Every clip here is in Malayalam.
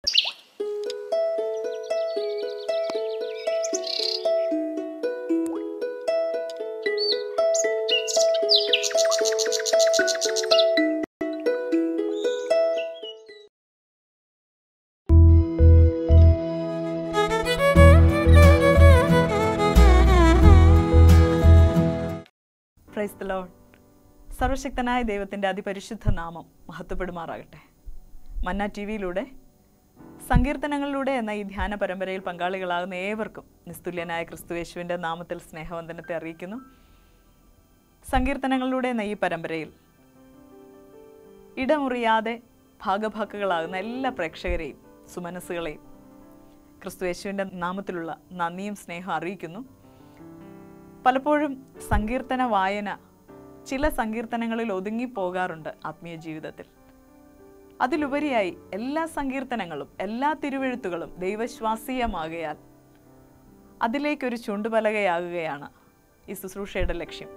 Praise the Lord. സർവശക്തനായ ദൈവത്തിൻ്റെ അതിപരിശുദ്ധ നാമം മഹത്വപ്പെടുമാറാകട്ടെ. മന്ന ടിവിയിലൂടെ സങ്കീർത്തനങ്ങളിലൂടെ എന്ന ഈ ധ്യാന പരമ്പരയിൽ പങ്കാളികളാകുന്ന ഏവർക്കും നിസ്തുല്യനായ ക്രിസ്തുയേശുവിൻ്റെ നാമത്തിൽ സ്നേഹവന്ദനത്തെ അറിയിക്കുന്നു. സങ്കീർത്തനങ്ങളിലൂടെ എന്ന ഈ പരമ്പരയിൽ ഇടമുറിയാതെ ഭാഗഭാക്കുകളാകുന്ന എല്ലാ പ്രേക്ഷകരെയും സുമനസ്സുകളെയും ക്രിസ്തുയേശുവിൻ്റെ നാമത്തിലുള്ള നന്ദിയും സ്നേഹവും അറിയിക്കുന്നു. പലപ്പോഴും സങ്കീർത്തന വായന ചില സങ്കീർത്തനങ്ങളിൽ ഒതുങ്ങിപ്പോകാറുണ്ട് ആത്മീയ ജീവിതത്തിൽ. അതിലുപരിയായി എല്ലാ സങ്കീർത്തനങ്ങളും എല്ലാ തിരുവെഴുത്തുകളും ദൈവശ്വാസീയമാകയാൽ അതിലേക്കൊരു ചൂണ്ടുപലകയാകുകയാണ് ഈ ശുശ്രൂഷയുടെ ലക്ഷ്യം.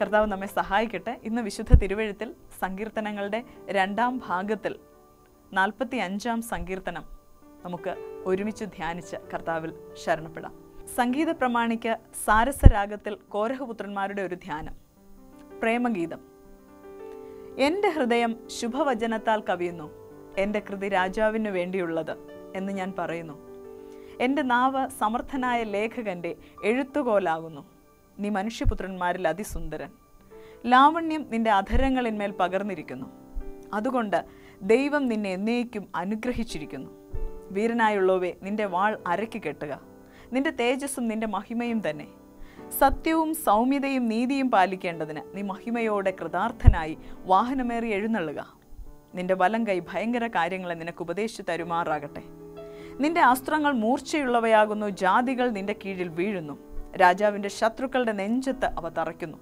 കർത്താവ് നമ്മെ സഹായിക്കട്ടെ. ഇന്ന് വിശുദ്ധ തിരുവെഴുത്തിൽ സങ്കീർത്തനങ്ങളുടെ രണ്ടാം ഭാഗത്തിൽ 45-ാം സങ്കീർത്തനം നമുക്ക് ഒരുമിച്ച് ധ്യാനിച്ച് കർത്താവിൽ ശരണപ്പെടാം. സംഗീത പ്രമാണിക്ക് സാരസരാഗത്തിൽ കോരഹപുത്രന്മാരുടെ ഒരു ധ്യാനം. പ്രേമഗീതം. എൻ്റെ ഹൃദയം ശുഭവചനത്താൽ കവിയുന്നു, എൻ്റെ കൃതി രാജാവിനു വേണ്ടിയുള്ളത് എന്ന് ഞാൻ പറയുന്നു. എൻ്റെ നാവ് സമർത്ഥനായ ലേഖകൻ്റെ എഴുത്തുകോലാകുന്നു. നീ മനുഷ്യപുത്രന്മാരിൽ അതിസുന്ദരൻ. ലാവണ്യം നിൻ്റെ അധരങ്ങളിന്മേൽ പകർന്നിരിക്കുന്നു. അതുകൊണ്ട് ദൈവം നിന്നെ എന്നേക്കും അനുഗ്രഹിച്ചിരിക്കുന്നു. വീരനായുള്ളവേ, നിൻ്റെ വാൾ അരയ്ക്ക് കെട്ടുക. നിന്റെ തേജസ്സും നിന്റെ മഹിമയും തന്നെ. സത്യവും സൗമ്യതയും നീതിയും പാലിക്കേണ്ടതിന് നീ മഹിമയോടെ കൃതാർത്ഥനായി വാഹനമേറി എഴുന്നള്ളുക. നിന്റെ വലം കൈ ഭയങ്കര കാര്യങ്ങളെ നിനക്ക് ഉപദേശിച്ചു തരുമാറാകട്ടെ. നിന്റെ അസ്ത്രങ്ങൾ മൂർച്ചയുള്ളവയാകുന്നു. ജാതികൾ നിന്റെ കീഴിൽ വീഴുന്നു. രാജാവിൻ്റെ ശത്രുക്കളുടെ നെഞ്ചത്ത് അവ തറയ്ക്കുന്നു.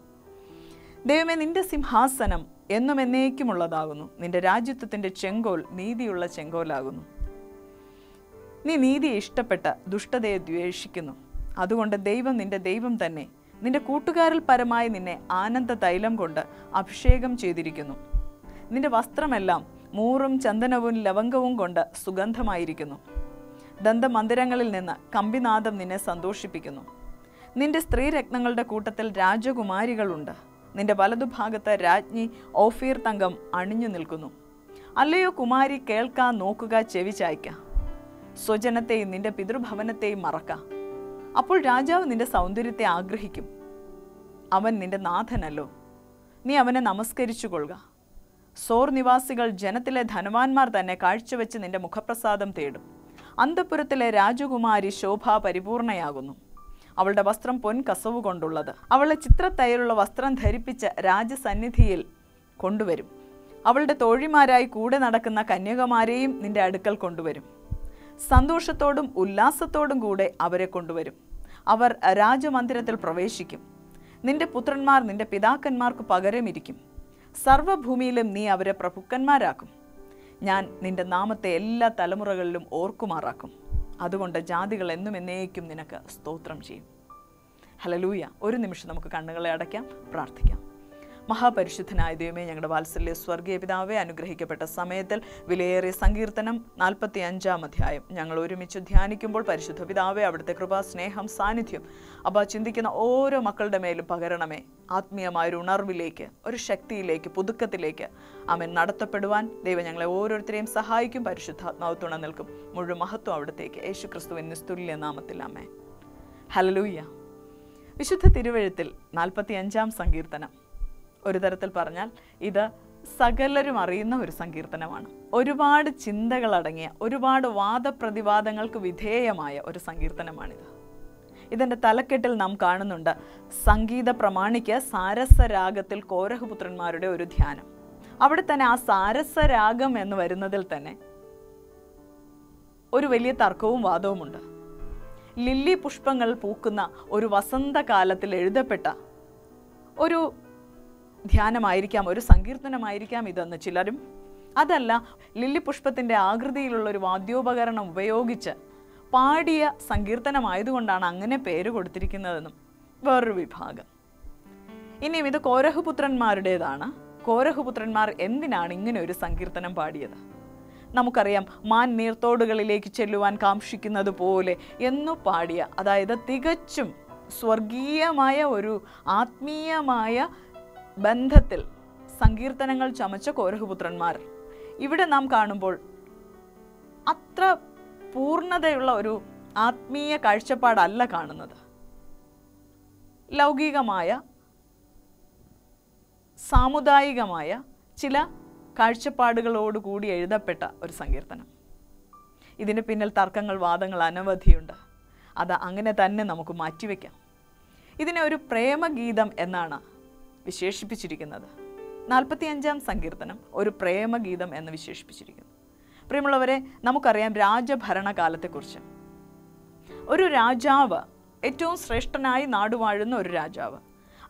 ദൈവമേ, നിന്റെ സിംഹാസനം എന്നും എന്നേക്കുമുള്ളതാകുന്നു. നിന്റെ രാജ്യത്വത്തിൻ്റെ ചെങ്കോൽ നീതിയുള്ള ചെങ്കോലാകുന്നു. നീ നീതിയെ ഇഷ്ടപ്പെട്ട ദുഷ്ടതയെ ദ്വേഷിക്കുന്നു. അതുകൊണ്ട് ദൈവം നിന്റെ ദൈവം തന്നെ നിന്റെ കൂട്ടുകാരിൽ പരമായി നിന്നെ ആനന്ദ തൈലം കൊണ്ട് അഭിഷേകം ചെയ്തിരിക്കുന്നു. നിന്റെ വസ്ത്രമെല്ലാം മൂറും ചന്ദനവും ലവംഗവും കൊണ്ട് സുഗന്ധമായിരിക്കുന്നു. ദന്തമന്ദിരങ്ങളിൽ നിന്ന് കമ്പിനാദം നിന്നെ സന്തോഷിപ്പിക്കുന്നു. നിന്റെ സ്ത്രീരത്നങ്ങളുടെ കൂട്ടത്തിൽ രാജകുമാരികളുണ്ട്. നിന്റെ വലതുഭാഗത്ത് രാജ്ഞി ഓഫീർ തങ്കം അണിഞ്ഞു നിൽക്കുന്നു. അല്ലയോ കുമാരി, കേൾക്കുക, നോക്കുക, ചെവി ചായ്ക്ക. സ്വജനത്തെയും നിന്റെ പിതൃഭവനത്തെയും മറക്കാം. അപ്പോൾ രാജാവ് നിന്റെ സൗന്ദര്യത്തെ ആഗ്രഹിക്കും. അവൻ നിന്റെ നാഥനല്ലോ, നീ അവനെ നമസ്കരിച്ചു കൊള്ളുക. സോർ നിവാസികൾ, ജനത്തിലെ ധനവാന്മാർ തന്നെ കാഴ്ചവെച്ച് നിന്റെ മുഖപ്രസാദം തേടും. അന്തപുരത്തിലെ രാജകുമാരി ശോഭ പരിപൂർണയാകുന്നു. അവളുടെ വസ്ത്രം പൊൻ കസവ് കൊണ്ടുള്ളത്. അവളെ ചിത്രത്തയ്യലുള്ള വസ്ത്രം ധരിപ്പിച്ച് രാജസന്നിധിയിൽ കൊണ്ടുവരും. അവളുടെ തോഴിമാരായി കൂടെ നടക്കുന്ന കന്യകമാരെയും നിന്റെ അടുക്കൽ കൊണ്ടുവരും. സന്തോഷത്തോടും ഉല്ലാസത്തോടും കൂടെ അവരെ കൊണ്ടുവരും. അവർ രാജമന്ദിരത്തിൽ പ്രവേശിക്കും. നിന്റെ പുത്രന്മാർ നിന്റെ പിതാക്കന്മാർക്ക് പകരമിരിക്കും. സർവ്വഭൂമിയിലും നീ അവരെ പ്രഭുക്കന്മാരാക്കും. ഞാൻ നിന്റെ നാമത്തെ എല്ലാ തലമുറകളിലും ഓർക്കുമാറാക്കും. അതുകൊണ്ട് ജാതികൾ എന്നും എന്നേക്കും നിനക്ക് സ്തോത്രം ചെയ്യും. ഹല്ലേലൂയ. ഒരു നിമിഷം നമുക്ക് കണ്ണുകളെ അടയ്ക്കാം, പ്രാർത്ഥിക്കാം. മഹാപരിശുദ്ധനായ ദൈവമേ, ഞങ്ങളുടെ വാത്സല്യ സ്വർഗീയ പിതാവേ, അനുഗ്രഹിക്കപ്പെട്ട സമയത്തിൽ വിലയേറിയ സങ്കീർത്തനം 45-ാം അധ്യായം ഞങ്ങൾ ഒരുമിച്ച് ധ്യാനിക്കുമ്പോൾ പരിശുദ്ധ പിതാവേ, അവിടുത്തെ കൃപ, സ്നേഹം, സാന്നിധ്യം അപ്പ ചിന്തിക്കുന്ന ഓരോ മക്കളുടെ മേലും പകരണമേ. ആത്മീയമായൊരു ഉണർവിലേക്ക്, ഒരു ശക്തിയിലേക്ക്, പുതുക്കത്തിലേക്ക് അവൻ നടത്തപ്പെടുവാൻ ദൈവം ഞങ്ങളെ ഓരോരുത്തരെയും സഹായിക്കും. പരിശുദ്ധാത്മാവ് തുണ നിൽക്കും. മുഴുവൻ മഹത്വം അവിടത്തേക്ക്, യേശു ക്രിസ്തുവിൻ നിസ്തുല്യ നാമത്തിൽ, ആമേൻ. ഹല്ലേലൂയ. വിശുദ്ധ തിരുവെഴുത്തിൽ 45-ാം സങ്കീർത്തനം ഒരു തരത്തിൽ പറഞ്ഞാൽ ഇത് സകലരും അറിയുന്ന ഒരു സങ്കീർത്തനമാണ്. ഒരുപാട് ചിന്തകളടങ്ങിയ, ഒരുപാട് വാദപ്രതിവാദങ്ങൾക്ക് വിധേയമായ ഒരു സങ്കീർത്തനമാണിത്. ഇതിൻ്റെ തലക്കെട്ടിൽ നാം കാണുന്നുണ്ട് സംഗീത പ്രമാണിക്ക് സാരസരാഗത്തിൽ കോരഹപുത്രന്മാരുടെ ഒരു ധ്യാനം. അവിടെ തന്നെ ആ സാരസരാഗം എന്ന് വരുന്നതിൽ തന്നെ ഒരു വലിയ തർക്കവും വാദവുമുണ്ട്. ലില്ലി പുഷ്പങ്ങൾ പൂക്കുന്ന ഒരു വസന്തകാലത്തിൽ എഴുതപ്പെട്ട ഒരു ധ്യാനമായിരിക്കാം, ഒരു സങ്കീർത്തനമായിരിക്കാം ഇതെന്ന് ചിലരും, അതല്ല ലില്ലി പുഷ്പത്തിൻ്റെ ആകൃതിയിലുള്ളൊരു വാദ്യോപകരണം ഉപയോഗിച്ച് പാടിയ സങ്കീർത്തനമായതുകൊണ്ടാണ് അങ്ങനെ പേര് കൊടുത്തിരിക്കുന്നതെന്നും വേറൊരു വിഭാഗം. ഇനിയും ഇത് കോരഹുപുത്രന്മാരുടേതാണ്. കോരഹുപുത്രന്മാർ എന്തിനാണ് ഇങ്ങനെ ഒരു സങ്കീർത്തനം പാടിയത്? നമുക്കറിയാം മാൻ നീർത്തോടുകളിലേക്ക് ചെല്ലുവാൻ കാംക്ഷിക്കുന്നതുപോലെ എന്നു പാടിയ, അതായത് തികച്ചും സ്വർഗീയമായ ഒരു ആത്മീയമായ ബന്ധത്തിൽ സങ്കീർത്തനങ്ങൾ ചമച്ച കോരഹുപുത്രന്മാർ ഇവിടെ നാം കാണുമ്പോൾ അത്ര പൂർണ്ണതയുള്ള ഒരു ആത്മീയ കാഴ്ചപ്പാടല്ല കാണുന്നത്. ലൗകികമായ സാമുദായികമായ ചില കാഴ്ചപ്പാടുകളോടുകൂടി എഴുതപ്പെട്ട ഒരു സങ്കീർത്തനം. ഇതിന് പിന്നിൽ തർക്കങ്ങൾ വാദങ്ങൾ അനവധിയുണ്ട്. അത് അങ്ങനെ തന്നെ നമുക്ക് മാറ്റിവെക്കാം. ഇതിനെ ഒരു പ്രേമഗീതം എന്നാണ് വിശേഷിപ്പിച്ചിരിക്കുന്നത്. 45-ാം സങ്കീർത്തനം ഒരു പ്രേമഗീതം എന്ന് വിശേഷിപ്പിച്ചിരിക്കുന്നു. പ്രിയമുള്ളവരെ, നമുക്കറിയാം രാജഭരണകാലത്തെക്കുറിച്ച്. ഒരു രാജാവ്, ഏറ്റവും ശ്രേഷ്ഠനായി നാടുവാഴുന്ന ഒരു രാജാവ്,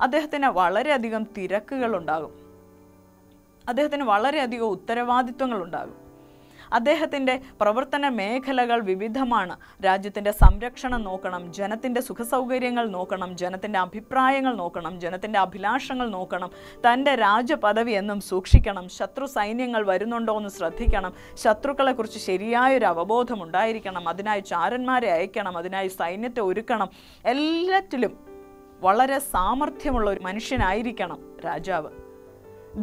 അദ്ദേഹത്തിന് വളരെയധികം തിരക്കുകളുണ്ടാകും, അദ്ദേഹത്തിന് വളരെയധികം ഉത്തരവാദിത്വങ്ങളുണ്ടാകും. അദ്ദേഹത്തിൻ്റെ പ്രവർത്തന മേഖലകൾ വിവിധമാണ്. രാജ്യത്തിൻ്റെ സംരക്ഷണം നോക്കണം, ജനത്തിൻ്റെ സുഖസൗകര്യങ്ങൾ നോക്കണം, ജനത്തിൻ്റെ അഭിപ്രായങ്ങൾ നോക്കണം, ജനത്തിൻ്റെ അഭിലാഷങ്ങൾ നോക്കണം, തൻ്റെ രാജപദവി എന്നും സൂക്ഷിക്കണം, ശത്രു സൈന്യങ്ങൾ വരുന്നുണ്ടോ എന്ന് ശ്രദ്ധിക്കണം, ശത്രുക്കളെക്കുറിച്ച് ശരിയായൊരു അവബോധം ഉണ്ടായിരിക്കണം, അതിനായി ചാരന്മാരെ അയക്കണം, അതിനായി സൈന്യത്തെ ഒരുക്കണം. എല്ലാറ്റിലും വളരെ സാമർഥ്യമുള്ള ഒരു മനുഷ്യനായിരിക്കണം രാജാവ്.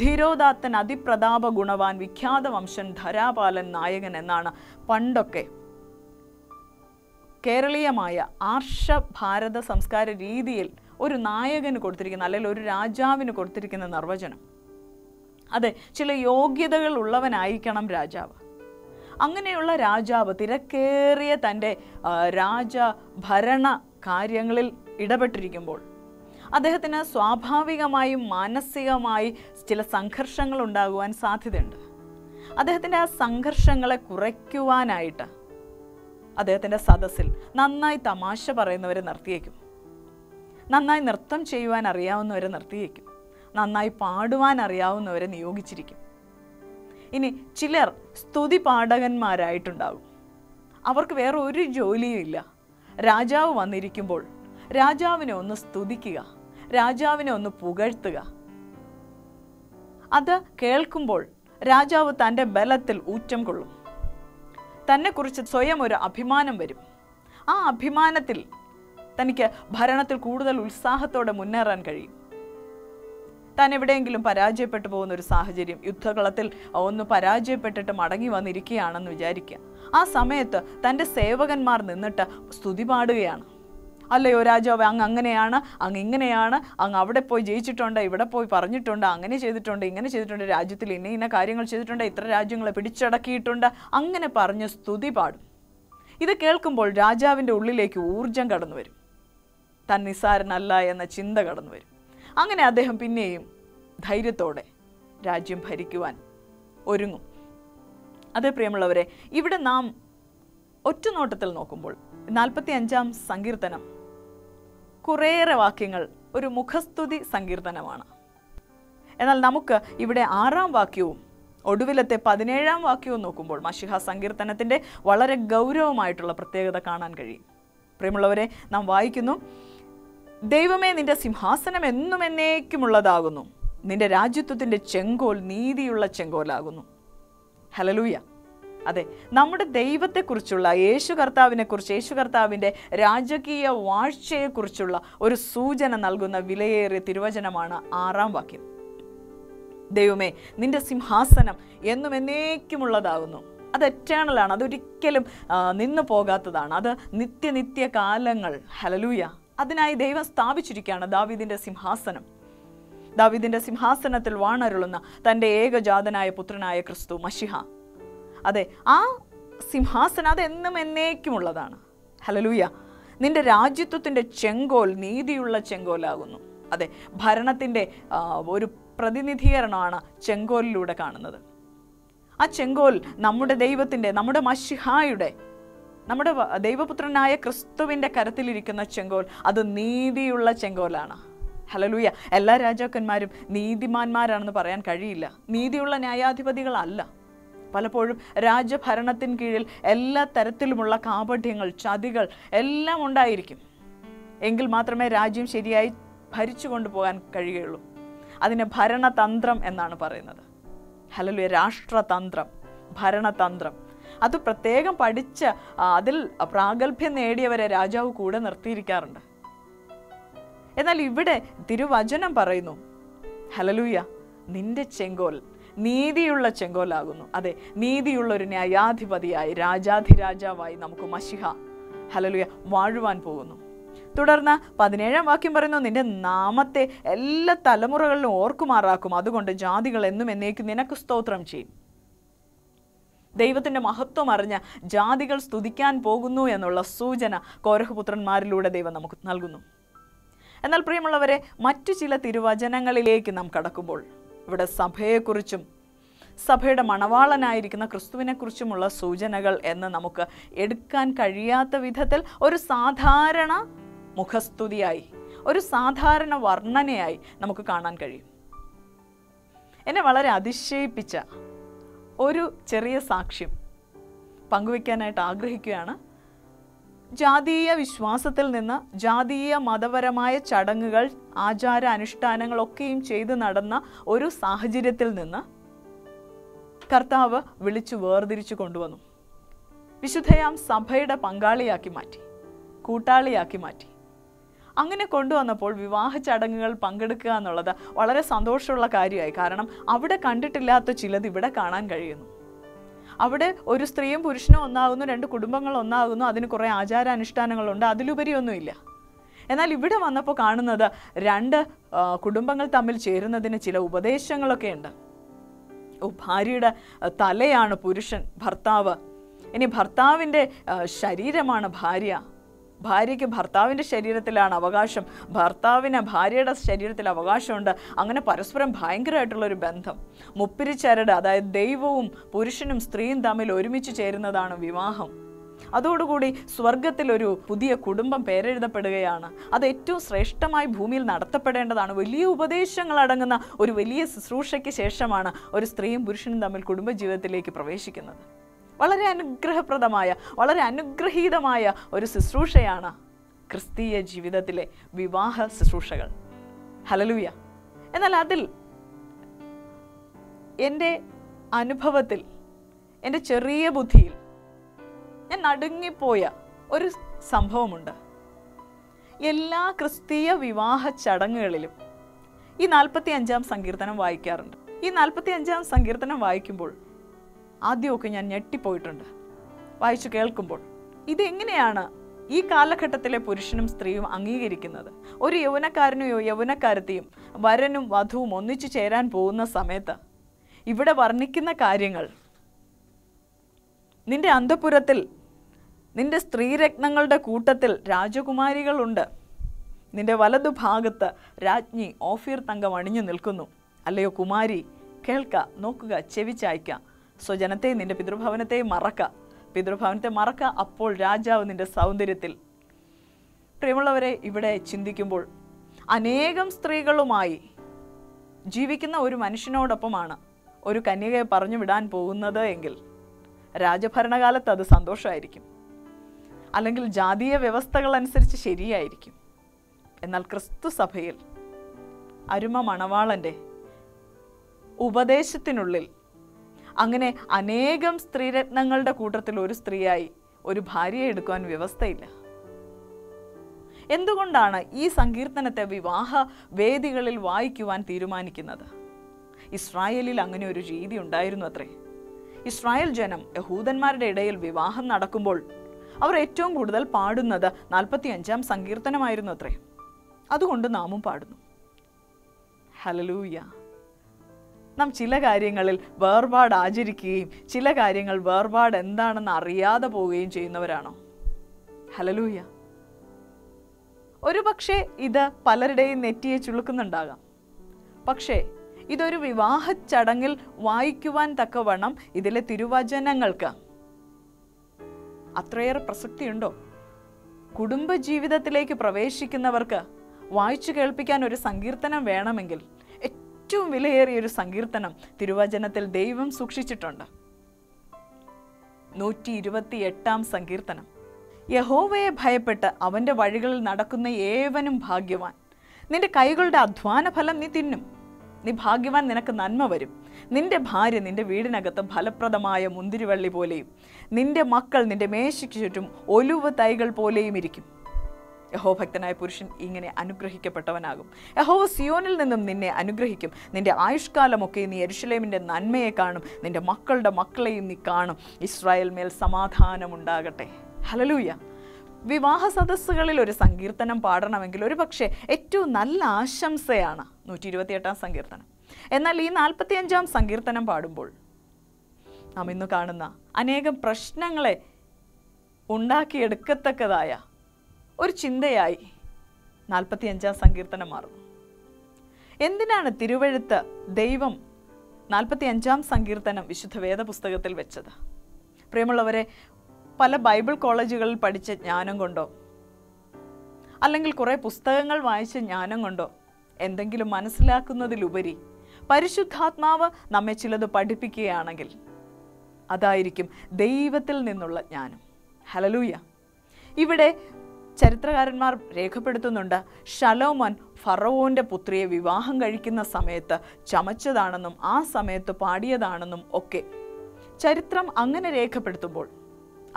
ധീരോദാത്തൻ, അതിപ്രതാപ ഗുണവാൻ, വിഖ്യാത വംശൻ, ധരാപാലൻ, നായകൻ എന്നാണ് പണ്ടൊക്കെ കേരളീയമായ ആർഷ ഭാരത സംസ്കാര രീതിയിൽ ഒരു നായകന് കൊടുത്തിരിക്കുന്ന, അല്ലെങ്കിൽ ഒരു രാജാവിന് കൊടുത്തിരിക്കുന്ന നിർവചനം. അതെ, ചില യോഗ്യതകൾ ഉള്ളവനായിരിക്കണം രാജാവ്. അങ്ങനെയുള്ള രാജാവ് തിരക്കേറിയ തൻ്റെ രാജഭരണ കാര്യങ്ങളിൽ ഇടപെട്ടിരിക്കുമ്പോൾ അദ്ദേഹത്തിന് സ്വാഭാവികമായും മാനസികമായി ചില സംഘർഷങ്ങൾ ഉണ്ടാകുവാൻ സാധ്യതയുണ്ട്. അദ്ദേഹത്തിൻ്റെ ആ സംഘർഷങ്ങളെ കുറയ്ക്കുവാനായിട്ട് അദ്ദേഹത്തിൻ്റെ സദസ്സിൽ നന്നായി തമാശ പറയുന്നവരെ നിർത്തിയേക്കും, നന്നായി നൃത്തം ചെയ്യുവാൻ അറിയാവുന്നവരെ നിർത്തിയേക്കും, നന്നായി പാടുവാൻ അറിയാവുന്നവരെ നിയോഗിച്ചിരിക്കും. ഇനി ചിലർ സ്തുതി പാഠകന്മാരായിട്ടുണ്ടാകും, അവർക്ക് വേറെ ഒരു ജോലിയും ഇല്ല. രാജാവ് വന്നിരിക്കുമ്പോൾ രാജാവിനെ ഒന്ന് സ്തുതിക്കുക, രാജാവിനെ ഒന്ന് പുകഴ്ത്തുക. അത് കേൾക്കുമ്പോൾ രാജാവ് തൻ്റെ ബലത്തിൽ ഊറ്റം കൊള്ളും, തന്നെക്കുറിച്ച് സ്വയം ഒരു അഭിമാനം വരും. ആ അഭിമാനത്തിൽ തനിക്ക് ഭരണത്തിൽ കൂടുതൽ ഉത്സാഹത്തോടെ മുന്നേറാൻ കഴിയും. താൻ എവിടെയെങ്കിലും പരാജയപ്പെട്ടു പോകുന്ന ഒരു സാഹചര്യം, യുദ്ധകളത്തിൽ ഒന്ന് പരാജയപ്പെട്ടിട്ട് മടങ്ങി വന്നിരിക്കുകയാണെന്ന് വിചാരിക്കുക. ആ സമയത്ത് തൻ്റെ സേവകന്മാർ നിന്നിട്ട് സ്തുതി പാടുകയാണ്, അല്ലയോ രാജാവ് അങ്ങ് അങ്ങനെയാണ്, അങ്ങ് ഇങ്ങനെയാണ്, അങ്ങ് അവിടെ പോയി ജയിച്ചിട്ടുണ്ട്, ഇവിടെ പോയി പറഞ്ഞിട്ടുണ്ട്, അങ്ങനെ ചെയ്തിട്ടുണ്ട്, ഇങ്ങനെ ചെയ്തിട്ടുണ്ട്, രാജ്യത്തിൽ ഇന്ന ഇന്ന കാര്യങ്ങൾ ചെയ്തിട്ടുണ്ട്, ഇത്ര രാജ്യങ്ങളെ പിടിച്ചടക്കിയിട്ടുണ്ട്, അങ്ങനെ പറഞ്ഞ് സ്തുതി പാടും. ഇത് കേൾക്കുമ്പോൾ രാജാവിൻ്റെ ഉള്ളിലേക്ക് ഊർജം കടന്നു വരും, താൻ നിസ്സാരനല്ല എന്ന ചിന്ത കടന്നു വരും. അങ്ങനെ അദ്ദേഹം പിന്നെയും ധൈര്യത്തോടെ രാജ്യം ഭരിക്കുവാൻ ഒരുങ്ങും. അതേ പ്രിയമുള്ളവരെ, ഇവിടെ നാം ഒറ്റനോട്ടത്തിൽ നോക്കുമ്പോൾ 45-ാം സങ്കീർത്തനം കുറേയേറെ വാക്യങ്ങൾ ഒരു മുഖസ്തുതി സങ്കീർത്തനമാണ്. എന്നാൽ നമുക്ക് ഇവിടെ 6-ാം വാക്യവും ഒടുവിലത്തെ 17-ാം വാക്യവും നോക്കുമ്പോൾ മശിഹ സങ്കീർത്തനത്തിൻ്റെ വളരെ ഗൗരവമായിട്ടുള്ള പ്രത്യേകത കാണാൻ കഴിയും. പ്രിയമുള്ളവരെ, നാം വായിക്കുന്നു, ദൈവമേ, നിൻ്റെ സിംഹാസനം എന്നും എന്നേക്കുമുള്ളതാകുന്നു, നിൻ്റെ രാജ്യത്വത്തിൻ്റെ ചെങ്കോൽ നീതിയുള്ള ചെങ്കോലാകുന്നു. ഹല്ലേലൂയ. അതെ, നമ്മുടെ ദൈവത്തെക്കുറിച്ചുള്ള, യേശു കർത്താവിനെക്കുറിച്ച്, യേശു കർത്താവിൻ്റെ രാജകീയ വാഴ്ചയെക്കുറിച്ചുള്ള ഒരു സൂചന നൽകുന്ന വിലയേറിയ തിരുവചനമാണ് 6-ാം വാക്യം. ദൈവമേ, നിൻ്റെ സിംഹാസനം എന്നും എന്നേക്കുമുള്ളതാകുന്നു. അത് എറ്റേണലാണ്, അതൊരിക്കലും നിന്നു പോകാത്തതാണ്, അത് നിത്യനിത്യ കാലങ്ങൾ. ഹല്ലേലൂയ. അതിനായി ദൈവം സ്ഥാപിച്ചിരിക്കുകയാണ് ദാവീദിൻ്റെ സിംഹാസനം. ദാവീദിൻ്റെ സിംഹാസനത്തിൽ വാണരുളുന്ന തൻ്റെ ഏകജാതനായ പുത്രനായ ക്രിസ്തു മശിഹ. അതെ, ആ സിംഹാസനം അതെന്നും എന്നേക്കുമുള്ളതാണ്. ഹല്ലേലൂയ. നിൻ്റെ രാജ്യത്വത്തിൻ്റെ ചെങ്കോൽ നീതിയുള്ള ചെങ്കോലാകുന്നു. അതെ, ഭരണത്തിൻ്റെ ഒരു പ്രതിനിധീകരണമാണ് ചെങ്കോലിലൂടെ കാണുന്നത്. ആ ചെങ്കോൽ നമ്മുടെ ദൈവത്തിൻ്റെ, നമ്മുടെ മശിഹായുടെ, നമ്മുടെ ദൈവപുത്രനായ ക്രിസ്തുവിൻ്റെ കരത്തിലിരിക്കുന്ന ചെങ്കോൽ, അത് നീതിയുള്ള ചെങ്കോലാണ്. ഹല്ലേലൂയ. എല്ലാ രാജാക്കന്മാരും നീതിമാന്മാരാണെന്ന് പറയാൻ കഴിയില്ല, നീതിയുള്ള ന്യായാധിപതികളല്ല. പലപ്പോഴും രാജഭരണത്തിന് കീഴിൽ എല്ലാ തരത്തിലുമുള്ള കാപഢ്യങ്ങൾ, ചതികൾ എല്ലാം ഉണ്ടായിരിക്കും. എങ്കിൽ മാത്രമേ രാജ്യം ശരിയായി ഭരിച്ചു കൊണ്ടുപോകാൻ കഴിയുകയുള്ളൂ. അതിനെ ഭരണതന്ത്രം എന്നാണ് പറയുന്നത്. ഹല്ലേലൂയ. രാഷ്ട്രതന്ത്രം, ഭരണതന്ത്രം അത് പ്രത്യേകം പഠിച്ച അതിൽ പ്രാഗൽഭ്യം നേടിയവരെ രാജാവ് കൂടെ നിർത്തിയിരിക്കാറുണ്ട്. എന്നാൽ ഇവിടെ തിരുവചനം പറയുന്നു, ഹല്ലേലൂയ, നിന്റെ ചെങ്കോൽ നീതിയുള്ള ചെങ്കോലാകുന്നു. അതെ, നീതിയുള്ള ഒരു ന്യായാധിപതിയായി രാജാധിരാജാവായി നമുക്ക് മശിഹ ഹല്ലേലൂയ വാഴുവാൻ പോകുന്നു. തുടർന്ന് 17 വാക്യം പറയുന്നു, നിന്റെ നാമത്തെ എല്ലാ തലമുറകളിലും ഓർക്കുമാറാക്കും, അതുകൊണ്ട് ജാതികൾ എന്നും എന്നേക്കും നിനക്ക് സ്തോത്രം ചെയ്യും. ദൈവത്തിൻ്റെ മഹത്വം അറിഞ്ഞ ജാതികൾ സ്തുതിക്കാൻ പോകുന്നു എന്നുള്ള സൂചന കോരഹപുത്രന്മാരിലൂടെ ദൈവം നമുക്ക് നൽകുന്നു. എന്നാൽ പ്രിയമുള്ളവരെ, മറ്റു ചില തിരുവചനങ്ങളിലേക്ക് നാം കടക്കുമ്പോൾ ഇവിടെ സഭയെക്കുറിച്ചും സഭയുടെ മണവാളനായിരിക്കുന്ന ക്രിസ്തുവിനെക്കുറിച്ചുമുള്ള സൂചനകൾ എന്ന് നമുക്ക് എടുക്കാൻ കഴിയാത്ത വിധത്തിൽ ഒരു സാധാരണ മുഖസ്തുതിയായി, ഒരു സാധാരണ വർണ്ണനയായി നമുക്ക് കാണാൻ കഴിയും. എന്നെ വളരെ അതിശയിപ്പിച്ച ഒരു ചെറിയ സാക്ഷ്യം പങ്കുവയ്ക്കാനായിട്ട് ആഗ്രഹിക്കുകയാണ്. ജാതീയ വിശ്വാസത്തിൽ നിന്ന് ജാതീയ മതപരമായ ചടങ്ങുകൾ ആചാര അനുഷ്ഠാനങ്ങളൊക്കെയും ചെയ്ത് നടന്ന ഒരു സാഹചര്യത്തിൽ നിന്ന് കർത്താവ് വിളിച്ചു വേർതിരിച്ചു കൊണ്ടുവന്നു. വിശുദ്ധയാം സഭയുടെ പങ്കാളിയാക്കി മാറ്റി, കൂട്ടാളിയാക്കി മാറ്റി. അങ്ങനെ കൊണ്ടുവന്നപ്പോൾ വിവാഹ ചടങ്ങുകൾ പങ്കെടുക്കുക എന്നുള്ളത് വളരെ സന്തോഷമുള്ള കാര്യമായി. കാരണം അവിടെ കണ്ടിട്ടില്ലാത്ത ചിലത് ഇവിടെ കാണാൻ കഴിയുന്നു. അവിടെ ഒരു സ്ത്രീയും പുരുഷനും ഒന്നാകുന്നു, രണ്ട് കുടുംബങ്ങൾ ഒന്നാകുന്നു, അതിന് കുറേ ആചാരാനുഷ്ഠാനങ്ങളുണ്ട്, അതിലുപരിയൊന്നുമില്ല. എന്നാൽ ഇവിടെ വന്നപ്പോൾ കാണുന്നത് രണ്ട് കുടുംബങ്ങൾ തമ്മിൽ ചേരുന്നതിന് ചില ഉപദേശങ്ങളൊക്കെ ഉണ്ട്. ഭാര്യയുടെ തലയാണ് പുരുഷൻ, ഭർത്താവ്. ഇനി ഭർത്താവിൻ്റെ ശരീരമാണ് ഭാര്യ, ഭാര്യയ്ക്ക് ഭർത്താവിൻ്റെ ശരീരത്തിലാണ് അവകാശം, ഭർത്താവിന് ഭാര്യയുടെ ശരീരത്തിൽ അവകാശമുണ്ട്. അങ്ങനെ പരസ്പരം ഭയങ്കരമായിട്ടുള്ളൊരു ബന്ധം. മുപ്പിരിച്ചരട്, അതായത് ദൈവവും പുരുഷനും സ്ത്രീയും തമ്മിൽ ഒരുമിച്ച് ചേരുന്നതാണ് വിവാഹം. അതോടുകൂടി സ്വർഗത്തിലൊരു പുതിയ കുടുംബം പേരെഴുതപ്പെടുകയാണ്. അത് ഏറ്റവും ശ്രേഷ്ഠമായി ഭൂമിയിൽ നടത്തപ്പെടേണ്ടതാണ്. വലിയ ഉപദേശങ്ങളടങ്ങുന്ന ഒരു വലിയ ശുശ്രൂഷയ്ക്ക് ശേഷമാണ് ഒരു സ്ത്രീയും പുരുഷനും തമ്മിൽ കുടുംബജീവിതത്തിലേക്ക് പ്രവേശിക്കുന്നത്. വളരെ അനുഗ്രഹപ്രദമായ, വളരെ അനുഗ്രഹീതമായ ഒരു ശുശ്രൂഷയാണ് ക്രിസ്തീയ ജീവിതത്തിലെ വിവാഹ ശുശ്രൂഷകൾ. ഹല്ലേലൂയ. എന്നാൽ അതിൽ എൻ്റെ അനുഭവത്തിൽ, എൻ്റെ ചെറിയ ബുദ്ധിയിൽ ഞാൻ നടുങ്ങിപ്പോയ ഒരു സംഭവമുണ്ട്. എല്ലാ ക്രിസ്തീയ വിവാഹ ചടങ്ങുകളിലും ഈ 45 സങ്കീർത്തനം വായിക്കാറുണ്ട്. ഈ 45 സങ്കീർത്തനം വായിക്കുമ്പോൾ ആദ്യമൊക്കെ ഞാൻ ഞെട്ടിപ്പോയിട്ടുണ്ട്. വായിച്ചു കേൾക്കുമ്പോൾ ഇതെങ്ങനെയാണ് ഈ കാലഘട്ടത്തിലെ പുരുഷനും സ്ത്രീയും അംഗീകരിക്കുന്നത്? ഒരു യൗവനക്കാരനെയോ യൗവനക്കാരത്തെയും വരനും വധുവും ഒന്നിച്ചു ചേരാൻ പോകുന്ന സമയത്ത് ഇവിടെ വർണ്ണിക്കുന്ന കാര്യങ്ങൾ, നിന്റെ അന്തഃപുരത്തിൽ നിന്റെ സ്ത്രീരത്നങ്ങളുടെ കൂട്ടത്തിൽ രാജകുമാരികളുണ്ട്, നിന്റെ വലതുഭാഗത്ത് രാജ്ഞി ഓഫീർ തങ്കം അണിഞ്ഞു നിൽക്കുന്നു, അല്ലയോ കുമാരി കേൾക്ക, നോക്കുക, ചെവി ചായ്ക്ക, സ്വജനത്തെയും നിന്റെ പിതൃഭവനത്തെയും മറക്ക, പിതൃഭവനത്തെ മറക്ക, അപ്പോൾ രാജാവ് നിന്റെ സൗന്ദര്യത്തിൽ. പ്രിയമുള്ളവരെ, ഇവിടെ ചിന്തിക്കുമ്പോൾ അനേകം സ്ത്രീകളുമായി ജീവിക്കുന്ന ഒരു മനുഷ്യനോടൊപ്പമാണ് ഒരു കന്യകയെ പറഞ്ഞു വിടാൻ പോകുന്നത് എങ്കിൽ രാജഭരണകാലത്ത് അത് സന്തോഷമായിരിക്കും, അല്ലെങ്കിൽ ജാതീയ വ്യവസ്ഥകൾ അനുസരിച്ച് ശരിയായിരിക്കും. എന്നാൽ ക്രിസ്തു സഭയിൽ അരുമ മണവാളൻ്റെ ഉപദേശത്തിനുള്ളിൽ അങ്ങനെ അനേകം സ്ത്രീരത്നങ്ങളുടെ കൂട്ടത്തിൽ ഒരു സ്ത്രീയായി ഒരു ഭാര്യയെ എടുക്കുവാൻ വ്യവസ്ഥയില്ല. എന്തുകൊണ്ടാണ് ഈ സങ്കീർത്തനത്തെ വിവാഹ വേദികളിൽ വായിക്കുവാൻ തീരുമാനിക്കുന്നത്? ഇസ്രായേലിൽ അങ്ങനെ ഒരു രീതി ഉണ്ടായിരുന്നു അത്രേ. ഇസ്രായേൽ ജനം യഹൂദന്മാരുടെ ഇടയിൽ വിവാഹം നടക്കുമ്പോൾ അവർ ഏറ്റവും കൂടുതൽ പാടുന്നത് 45 സങ്കീർത്തനമായിരുന്നു അത്രേ. അതുകൊണ്ട് നാമും പാടുന്നു. ഹല്ലേലൂയ. നാം ചില കാര്യങ്ങളിൽ വേർപാട് ആചരിക്കുകയും ചില കാര്യങ്ങൾ വേർപാട് എന്താണെന്ന് അറിയാതെ പോവുകയും ചെയ്യുന്നവരാണോ? ഹല്ലേലൂയ. ഒരു പക്ഷേ ഇത് പലരുടെയും നെറ്റിയെ ചുളുക്കുന്നുണ്ടാകാം. പക്ഷേ ഇതൊരു വിവാഹ ചടങ്ങിൽ വായിക്കുവാൻ തക്കവണ്ണം ഇതിലെ തിരുവചനങ്ങൾക്ക് അത്രയേറെ പ്രസക്തിയുണ്ടോ? കുടുംബജീവിതത്തിലേക്ക് പ്രവേശിക്കുന്നവർക്ക് വായിച്ചു കേൾപ്പിക്കാൻ ഒരു സങ്കീർത്തനം വേണമെങ്കിൽ ഏറ്റവും വിലയേറിയൊരു സങ്കീർത്തനം തിരുവചനത്തിൽ ദൈവം സൂക്ഷിച്ചിട്ടുണ്ട്. 128 സങ്കീർത്തനം. യഹോവയെ ഭയപ്പെട്ട് അവൻ്റെ വഴികളിൽ നടക്കുന്ന ഏവനും ഭാഗ്യവാൻ. നിന്റെ കൈകളുടെ അധ്വാന ഫലം നീ തിന്നും, നീ ഭാഗ്യവാൻ, നിനക്ക് നന്മ വരും. നിന്റെ ഭാര്യ നിന്റെ വീടിനകത്ത് ഫലപ്രദമായ മുന്തിരിവള്ളി പോലെയും നിന്റെ മക്കൾ നിന്റെ മേശയ്ക്ക് ചുറ്റും ഒലിവ് തൈകൾ പോലെയും ഇരിക്കും. യഹോവ ഭക്തനായ പുരുഷൻ ഇങ്ങനെ അനുഗ്രഹിക്കപ്പെട്ടവനാകും. യഹോവ സിയോനിൽ നിന്നും നിന്നെ അനുഗ്രഹിക്കും. നിന്റെ ആയുഷ്കാലമൊക്കെ നീ യെരുശലേമിൻ്റെ നന്മയെ കാണും. നിന്റെ മക്കളുടെ മക്കളെയും നീ കാണും. ഇസ്രായേൽ മേൽ സമാധാനമുണ്ടാകട്ടെ. ഹല്ലേലൂയ. വിവാഹ സദസ്സുകളിൽ ഒരു സങ്കീർത്തനം പാടണമെങ്കിൽ ഒരു പക്ഷേ ഏറ്റവും നല്ല ആശംസയാണ് 128-ാം സങ്കീർത്തനം. എന്നാൽ ഈ 45-ാം സങ്കീർത്തനം പാടുമ്പോൾ നാം ഇന്ന് കാണുന്ന അനേകം പ്രശ്നങ്ങളെ ഉണ്ടാക്കിയെടുക്കത്തക്കതായ ഒരു ചിന്തയായി 45-ാം സങ്കീർത്തനം മാറുന്നു. എന്തിനാണ് തിരുവെഴുത്ത് ദൈവം 45-ാം സങ്കീർത്തനം വിശുദ്ധ വേദപുസ്തകത്തിൽ വെച്ചത്? പ്രിയമുള്ളവരെ, പല ബൈബിൾ കോളേജുകളിൽ പഠിച്ച ജ്ഞാനം കൊണ്ടോ അല്ലെങ്കിൽ കുറേ പുസ്തകങ്ങൾ വായിച്ച ജ്ഞാനം കൊണ്ടോ എന്തെങ്കിലും മനസ്സിലാക്കുന്നതിലുപരി പരിശുദ്ധാത്മാവ് നമ്മെ ചിലത് പഠിപ്പിക്കുകയാണെങ്കിൽ അതായിരിക്കും ദൈവത്തിൽ നിന്നുള്ള ജ്ഞാനം. ഹല്ലേലൂയ. ഇവിടെ ചരിത്രകാരന്മാർ രേഖപ്പെടുത്തുന്നുണ്ട്, ശലോമോൻ ഫറവോൻ്റെ പുത്രിയെ വിവാഹം കഴിക്കുന്ന സമയത്ത് ചമച്ചതാണെന്നും ആ സമയത്ത് പാടിയതാണെന്നും ഒക്കെ ചരിത്രം അങ്ങനെ രേഖപ്പെടുത്തുമ്പോൾ,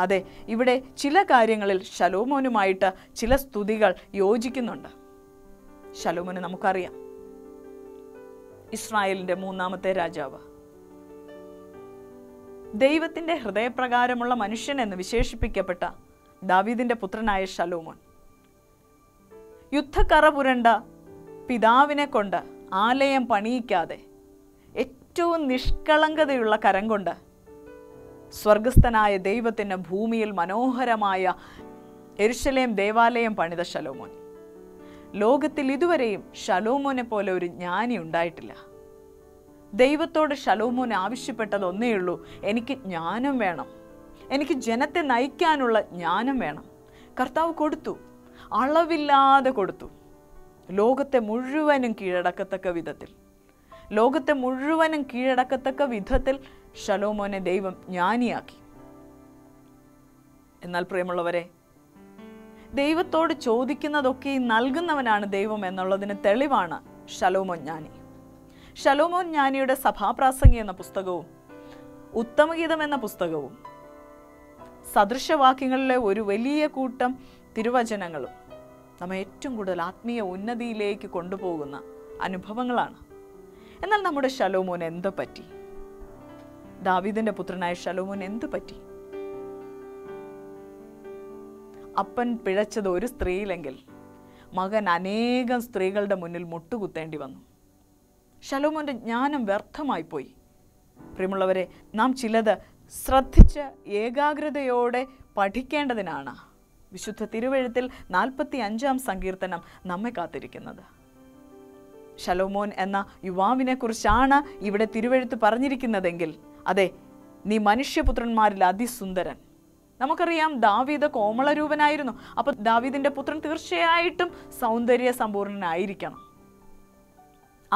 അതെ, ഇവിടെ ചില കാര്യങ്ങളിൽ ശലോമോനുമായിട്ട് ചില സ്തുതികൾ യോജിക്കുന്നുണ്ട്. ശലോമോനെ നമുക്കറിയാം, ഇസ്രായേലിൻ്റെ 3-ാമത്തെ രാജാവ്, ദൈവത്തിൻ്റെ ഹൃദയപ്രകാരമുള്ള മനുഷ്യൻ എന്ന് വിശേഷിപ്പിക്കപ്പെട്ട ദാവീദിൻ്റെ പുത്രനായ ശലോമോൻ യുദ്ധക്കറ പുരണ്ട പിതാവിനെ കൊണ്ട് ആലയം പണിയിക്കാതെ ഏറ്റവും നിഷ്കളങ്കതയുള്ള കരം കൊണ്ട് സ്വർഗസ്ഥനായ ദൈവത്തിന് ഭൂമിയിൽ മനോഹരമായ യെരുശലേം ദേവാലയം പണിത ശലോമോൻ. ലോകത്തിൽ ഇതുവരെയും ശലോമോനെ പോലെ ഒരു ജ്ഞാനി ഉണ്ടായിട്ടില്ല. ദൈവത്തോട് ശലോമോൻ ആവശ്യപ്പെട്ടത് ഒന്നേയുള്ളൂ, എനിക്ക് ജ്ഞാനം വേണം, എനിക്ക് ജനത്തെ നയിക്കാനുള്ള ജ്ഞാനം വേണം. കർത്താവ് കൊടുത്തു, അളവില്ലാതെ കൊടുത്തു. ലോകത്തെ മുഴുവനും കീഴടക്കത്തക്ക വിധത്തിൽ, ശലോമോനെ ദൈവം ജ്ഞാനിയാക്കി. എന്നാൽ പ്രിയമുള്ളവരെ, ദൈവത്തോട് ചോദിക്കുന്നതൊക്കെ നൽകുന്നവനാണ് ദൈവം എന്നുള്ളതിന് തെളിവാണ് ശലോമോൻ ജ്ഞാനി. ശലോമോൻ ജ്ഞാനിയുടെ സഭാപ്രാസംഗി എന്ന പുസ്തകവും ഉത്തമഗീതം എന്ന പുസ്തകവും സദൃശവാക്യങ്ങളിലെ ഒരു വലിയ കൂട്ടം തിരുവചനങ്ങളും നമ്മെ ഏറ്റവും കൂടുതൽ ആത്മീയ ഉന്നതിയിലേക്ക് കൊണ്ടുപോകുന്ന അനുഭവങ്ങളാണ്. എന്നാൽ നമ്മുടെ ശലോമോൻ എന്തു പറ്റി? ദാവീദിന്റെ പുത്രനായ ശലോമോൻ എന്തു പറ്റി? അപ്പൻ പിഴച്ചത് ഒരു സ്ത്രീയിലെങ്കിൽ മകൻ അനേകം സ്ത്രീകളുടെ മുന്നിൽ മുട്ടുകുത്തേണ്ടി വന്നു. ശലോമോന്റെ ജ്ഞാനം വ്യർത്ഥമായി പോയി. പ്രിയമുള്ളവരെ, നാം ചിലത് ശ്രദ്ധിച്ച് ഏകാഗ്രതയോടെ പഠിക്കേണ്ടതിനാണ് വിശുദ്ധ തിരുവെഴുത്തിൽ 45-ാം സങ്കീർത്തനം നമ്മെ കാത്തിരിക്കുന്നത്. ശലോമോൻ എന്ന യുവാവിനെ കുറിച്ചാണ് ഇവിടെ തിരുവെഴുത്ത് പറഞ്ഞിരിക്കുന്നതെങ്കിൽ, അതെ, നീ മനുഷ്യപുത്രന്മാരിൽ അതിസുന്ദരൻ. നമുക്കറിയാം, ദാവീദ് കോമളരൂപനായിരുന്നു. അപ്പോൾ ദാവീദിൻ്റെ പുത്രൻ തീർച്ചയായിട്ടും സൗന്ദര്യ സമ്പൂർണനായിരിക്കണം.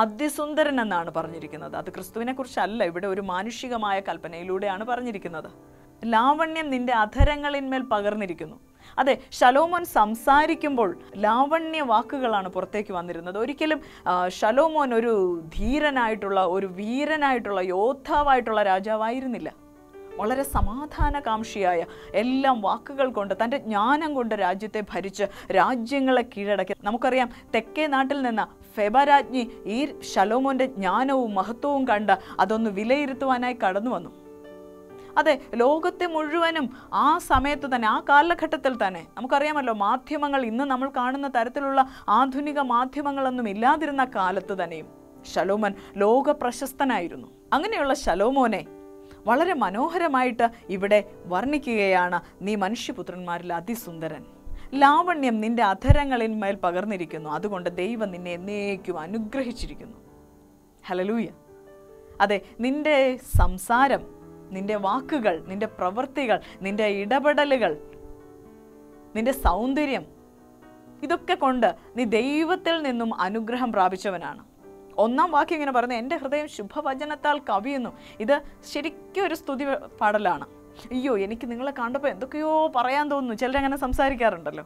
അതിസുന്ദരൻ എന്നാണ് പറഞ്ഞിരിക്കുന്നത്. അത് ക്രിസ്തുവിനെ കുറിച്ചല്ല, ഇവിടെ ഒരു മാനുഷികമായ കൽപ്പനയിലൂടെയാണ് പറഞ്ഞിരിക്കുന്നത്. ലാവണ്യം നിന്റെ അധരങ്ങളിന്മേൽ പകർന്നിരിക്കുന്നു. അതെ, ശലോമോൻ സംസാരിക്കുമ്പോൾ ലാവണ്യ വാക്കുകളാണ് പുറത്തേക്ക് വന്നിരുന്നത്. ഒരിക്കലും ശലോമോൻ ഒരു ധീരനായിട്ടുള്ള, ഒരു വീരനായിട്ടുള്ള, യോദ്ധാവായിട്ടുള്ള രാജാവായിരുന്നില്ല. വളരെ സമാധാനകാംക്ഷിയായ, എല്ലാം വാക്കുകൾ കൊണ്ട്, തൻ്റെ ജ്ഞാനം കൊണ്ട് രാജ്യത്തെ ഭരിച്ച് രാജ്യങ്ങളെ കീഴടക്കി. നമുക്കറിയാം, തെക്കേ നാട്ടിൽ നിന്ന് ഫെബരാജ്ഞി ഈ ശലോമോൻ്റെ ജ്ഞാനവും മഹത്വവും കണ്ട് അതൊന്ന് വിലയിരുത്തുവാനായി കടന്നു വന്നു. അതെ, ലോകത്തെ മുഴുവനും ആ സമയത്ത് തന്നെ, ആ കാലഘട്ടത്തിൽ തന്നെ, നമുക്കറിയാമല്ലോ, മാധ്യമങ്ങൾ ഇന്ന് നമ്മൾ കാണുന്ന തരത്തിലുള്ള ആധുനിക മാധ്യമങ്ങളൊന്നും ഇല്ലാതിരുന്ന കാലത്ത് തന്നെയും ശലോമോൻ ലോക പ്രശസ്തനായിരുന്നു. അങ്ങനെയുള്ള ശലോമോനെ വളരെ മനോഹരമായിട്ട് ഇവിടെ വർണ്ണിക്കുകയാണ്, നീ മനുഷ്യപുത്രന്മാരിൽ അതിസുന്ദരൻ, ലാവണ്യം നിന്റെ അധരങ്ങളിന്മേൽ പകർന്നിരിക്കുന്നു, അതുകൊണ്ട് ദൈവം നിന്നെ എന്നേക്കും അനുഗ്രഹിച്ചിരിക്കുന്നു. ഹല്ലേലൂയ. അതെ, നിന്റെ സംസാരം, നിന്റെ വാക്കുകൾ, നിന്റെ പ്രവൃത്തികൾ, നിന്റെ ഇടപെടലുകൾ, നിന്റെ സൗന്ദര്യം, ഇതൊക്കെ കൊണ്ട് നീ ദൈവത്തിൽ നിന്നും അനുഗ്രഹം പ്രാപിച്ചവനാണ്. 1-ാം വാക്യം ഇങ്ങനെ പറഞ്ഞു, എൻ്റെ ഹൃദയം ശുഭവചനത്താൽ കവിയുന്നു. ഇത് ശരിക്കും ഒരു സ്തുതി പാടലാണ്. അയ്യോ, എനിക്ക് നിങ്ങളെ കണ്ടപ്പോൾ എന്തൊക്കെയോ പറയാൻ തോന്നുന്നു. ചിലരങ്ങനെ സംസാരിക്കാറുണ്ടല്ലോ.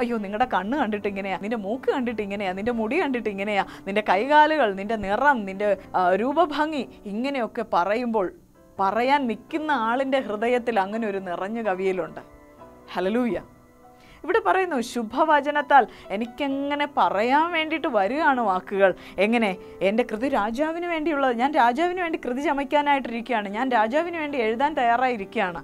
അയ്യോ നിങ്ങളുടെ കണ്ണ് കണ്ടിട്ട് ഇങ്ങനെയാ, നിന്റെ മൂക്ക് കണ്ടിട്ട് ഇങ്ങനെയാ, നിന്റെ മുടി കണ്ടിട്ട് ഇങ്ങനെയാ, നിന്റെ കൈകാലുകൾ, നിന്റെ നിറം, നിന്റെ രൂപഭംഗി ഇങ്ങനെയൊക്കെ പറയുമ്പോൾ പറയാൻ നിൽക്കുന്ന ആളിൻ്റെ ഹൃദയത്തിൽ അങ്ങനെ ഒരു നിറഞ്ഞ കവിയലുണ്ട്. ഹല്ലേലൂയ. ഇവിടെ പറയുന്നു ശുഭവചനത്താൽ എനിക്കെങ്ങനെ പറയാൻ വേണ്ടിയിട്ട് വരികയാണ് വാക്കുകൾ. എങ്ങനെ? എൻ്റെ കൃതി രാജാവിന് വേണ്ടിയുള്ളത്. ഞാൻ രാജാവിന് വേണ്ടി കൃതി ചമയ്ക്കാനായിട്ടിരിക്കുകയാണ്. ഞാൻ രാജാവിന് വേണ്ടി എഴുതാൻ തയ്യാറായിരിക്കുകയാണ്.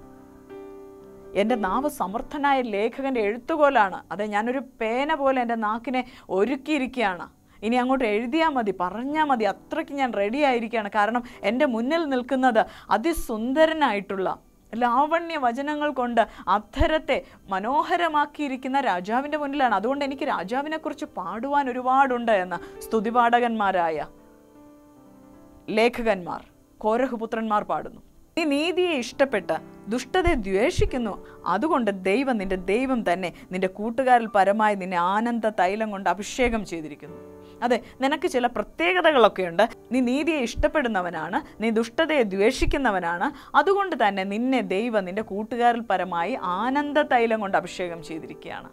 എൻ്റെ നാവ് സമർത്ഥനായ ലേഖകൻ്റെ എഴുത്തുകോലാണ്. അതെ, ഞാനൊരു പേന പോലെ എൻ്റെ നാക്കിനെ ഒരുക്കിയിരിക്കുകയാണ്. ഇനി അങ്ങോട്ട് എഴുതിയാൽ മതി, പറഞ്ഞാൽ മതി, അത്രയ്ക്ക് ഞാൻ റെഡി ആയിരിക്കുകയാണ്. കാരണം എൻ്റെ മുന്നിൽ നിൽക്കുന്നത് അതിസുന്ദരനായിട്ടുള്ള ലാവണ്യ വചനങ്ങൾ കൊണ്ട് അധരത്തെ മനോഹരമാക്കിയിരിക്കുന്ന രാജാവിൻ്റെ മുന്നിലാണ്. അതുകൊണ്ട് എനിക്ക് രാജാവിനെക്കുറിച്ച് പാടുവാൻ ഒരുപാടുണ്ട് എന്ന് സ്തുതിപാഠകന്മാരായ ലേഖകന്മാർ, കോരഹുപുത്രന്മാർ പാടുന്നു. നീ നീതിയെ ഇഷ്ടപ്പെട്ട് ദുഷ്ടതയെ ദ്വേഷിക്കുന്നു, അതുകൊണ്ട് ദൈവം, നിൻ്റെ ദൈവം തന്നെ നിൻ്റെ കൂട്ടുകാരിൽ പരമായി നിന്നെ ആനന്ദ തൈലം കൊണ്ട് അഭിഷേകം ചെയ്തിരിക്കുന്നു. അതെ, നിനക്ക് ചില പ്രത്യേകതകളൊക്കെയുണ്ട്. നീ നീതിയെ ഇഷ്ടപ്പെടുന്നവനാണ്, നീ ദുഷ്ടതയെ ദ്വേഷിക്കുന്നവനാണ്, അതുകൊണ്ട് തന്നെ നിന്നെ ദൈവം നിൻ്റെ കൂട്ടുകാരിൽ പരമായി ആനന്ദ തൈലം കൊണ്ട് അഭിഷേകം ചെയ്തിരിക്കുകയാണ്.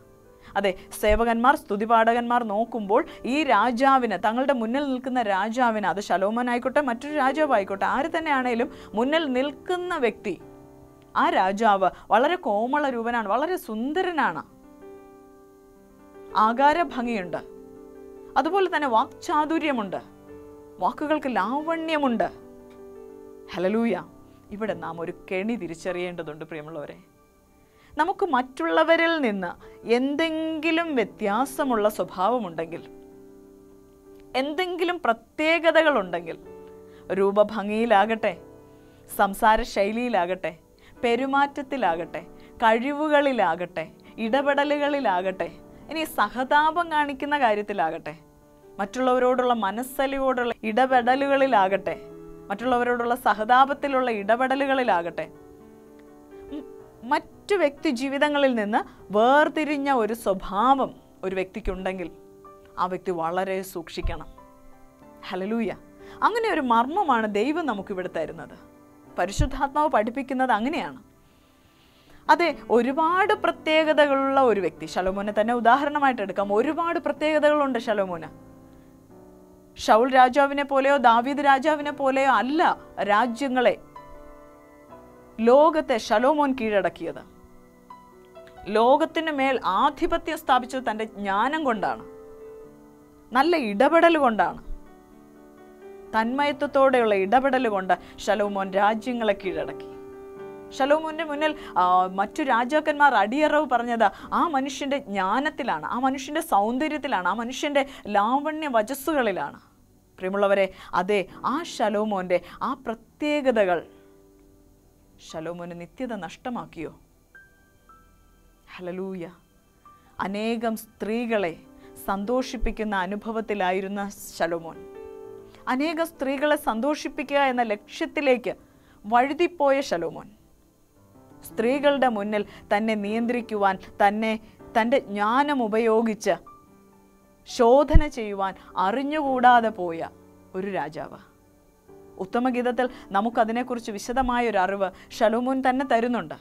അതെ, സേവകന്മാർ, സ്തുതിപാഠകന്മാർ നോക്കുമ്പോൾ ഈ രാജാവിന്, തങ്ങളുടെ മുന്നിൽ നിൽക്കുന്ന രാജാവിന്, അത് ശലോമോനായിക്കോട്ടെ മറ്റൊരു രാജാവായിക്കോട്ടെ ആര് തന്നെയാണേലും മുന്നിൽ നിൽക്കുന്ന വ്യക്തി, ആ രാജാവ് വളരെ കോമള രൂപനാണ്, വളരെ സുന്ദരനാണ്, ആകാരഭംഗിയുണ്ട്, അതുപോലെ തന്നെ വാക്ചാതുര്യമുണ്ട്, വാക്കുകൾക്ക് ലാവണ്യമുണ്ട്. ഹല്ലേലൂയ. ഇവിടെ നാം ഒരു കെണി തിരിച്ചറിയേണ്ടതുണ്ട് പ്രിയമുള്ളവരെ. നമുക്ക് മറ്റുള്ളവരിൽ നിന്ന് എന്തെങ്കിലും വ്യത്യാസമുള്ള സ്വഭാവമുണ്ടെങ്കിൽ, എന്തെങ്കിലും പ്രത്യേകതകളുണ്ടെങ്കിൽ, രൂപഭംഗിയിലാകട്ടെ, സംസാര ശൈലിയിലാകട്ടെ, പെരുമാറ്റത്തിലാകട്ടെ, കഴിവുകളിലാകട്ടെ, ഇടപെടലുകളിലാകട്ടെ, ഇനി സഹതാപം കാണിക്കുന്ന കാര്യത്തിലാകട്ടെ, മറ്റുള്ളവരോടുള്ള മനസ്സലിവോടുള്ള ഇടപെടലുകളിലാകട്ടെ, മറ്റുള്ളവരോടുള്ള സഹതാപത്തിലുള്ള ഇടപെടലുകളിലാകട്ടെ, മറ്റു വ്യക്തി ജീവിതങ്ങളിൽ നിന്ന് വേർതിരിഞ്ഞ ഒരു സ്വഭാവം ഒരു വ്യക്തിക്കുണ്ടെങ്കിൽ ആ വ്യക്തി വളരെ സൂക്ഷിക്കണം. ഹല്ലേലൂയ. അങ്ങനെ ഒരു മർമ്മമാണ് ദൈവം നമുക്കിവിടെ തരുന്നത്. പരിശുദ്ധാത്മാവ് പഠിപ്പിക്കുന്നത് അങ്ങനെയാണ്. അതെ, ഒരുപാട് പ്രത്യേകതകളുള്ള ഒരു വ്യക്തി, ശലോമോനെ തന്നെ ഉദാഹരണമായിട്ട് എടുക്കാം. ഒരുപാട് പ്രത്യേകതകളുണ്ട് ശലോമോന്. ശൗൽ രാജാവിനെ പോലെയോ ദാവീദ് രാജാവിനെ പോലെയോ അല്ല രാജ്യങ്ങളെ, ലോകത്തെ ശലോമോൻ കീഴടക്കിയത്. ലോകത്തിന് മേൽ ആധിപത്യം സ്ഥാപിച്ചത് തൻ്റെ ജ്ഞാനം കൊണ്ടാണ്, നല്ല ഇടപെടൽ കൊണ്ടാണ്, തന്മയത്വത്തോടെയുള്ള ഇടപെടൽ കൊണ്ട് ശലോമോൻ രാജ്യങ്ങളെ കീഴടക്കി. ശലോമോന്റെ മുന്നിൽ മറ്റു രാജാക്കന്മാർ അടിയറവ് പറഞ്ഞത് ആ മനുഷ്യൻ്റെ ജ്ഞാനത്തിലാണ്, ആ മനുഷ്യൻ്റെ സൗന്ദര്യത്തിലാണ്, ആ മനുഷ്യൻ്റെ ലാവണ്യ വചസ്സുകളിലാണ്. പ്രിയമുള്ളവരെ, അതെ, ആ ശലോമോൻ്റെ ആ പ്രത്യേകതകൾ ശലോമോന് നിത്യത നഷ്ടമാക്കിയോ? ഹല്ലേലൂയ. അനേകം സ്ത്രീകളെ സന്തോഷിപ്പിക്കുന്ന അനുഭവത്തിലായിരുന്ന ശലോമോൻ, അനേകം സ്ത്രീകളെ സന്തോഷിപ്പിക്കുക എന്ന ലക്ഷ്യത്തിലേക്ക് വഴുതിപ്പോയ ശലോമോൻ, സ്ത്രീകളുടെ മുന്നിൽ തന്നെ നിയന്ത്രിക്കുവാൻ, തൻ്റെ ജ്ഞാനം ഉപയോഗിച്ച് ശോധന ചെയ്യുവാൻ അറിഞ്ഞുകൂടാതെ പോയ ഒരു രാജാവ്. ഉത്തമഗീതത്തിൽ നമുക്കതിനെക്കുറിച്ച് വിശദമായൊരു അറിവ് ശലോമോൻ തന്നെ തരുന്നുണ്ട്.